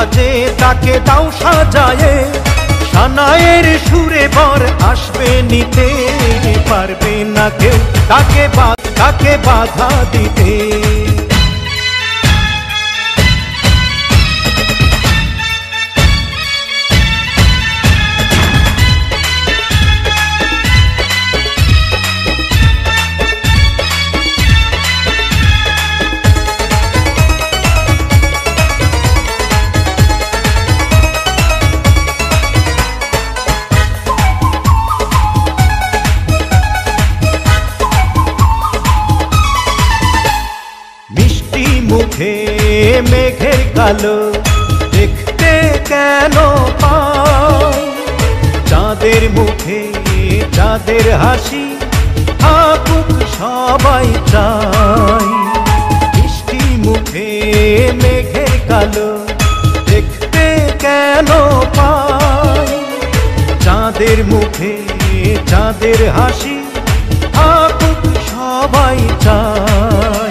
সাজে তাকে দাও সাজায়ে সানায়ের সুরে বর আসবে নিতে পারবে না কেউ তাকে বাধা দিতে। मेघेर कालो देखते केनो पाओ चाँदेर मुखे चाँदेर हासि थाकुक सबाई चाय मिष्टि मुखे मेघेर कालो देखते केनो पाओ चाँदेर मुखे चाँदेर हासि थाकुक सबाई चाय।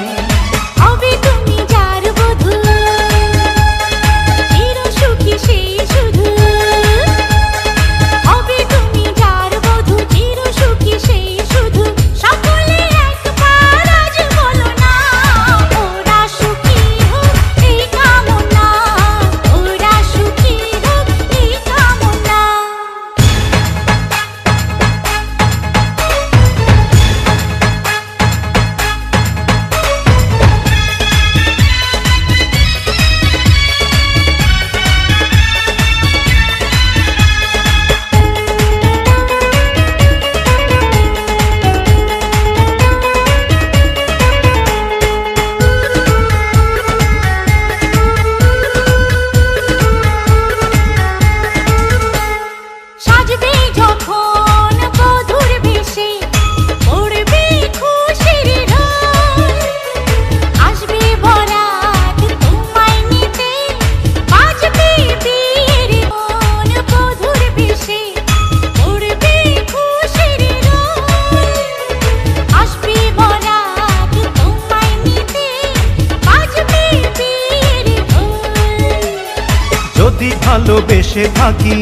যদি ভালোবেসে থাকি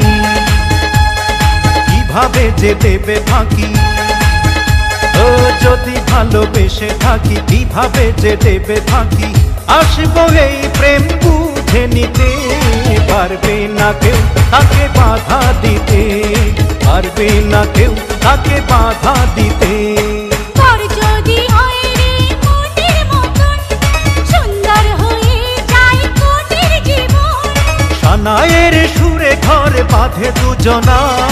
কিভাবে যে দেবে ফাঁকি ও যদি ভালোবেসে থাকি কিভাবে যে দেবে ফাঁকি আসবো এই প্রেম বুঝে নিতে পারবে না কেউ তাকে বাধা দিতে পারবে না কেউ তাকে বাধা দিতে। नायर सुरे घर बाधे दुजना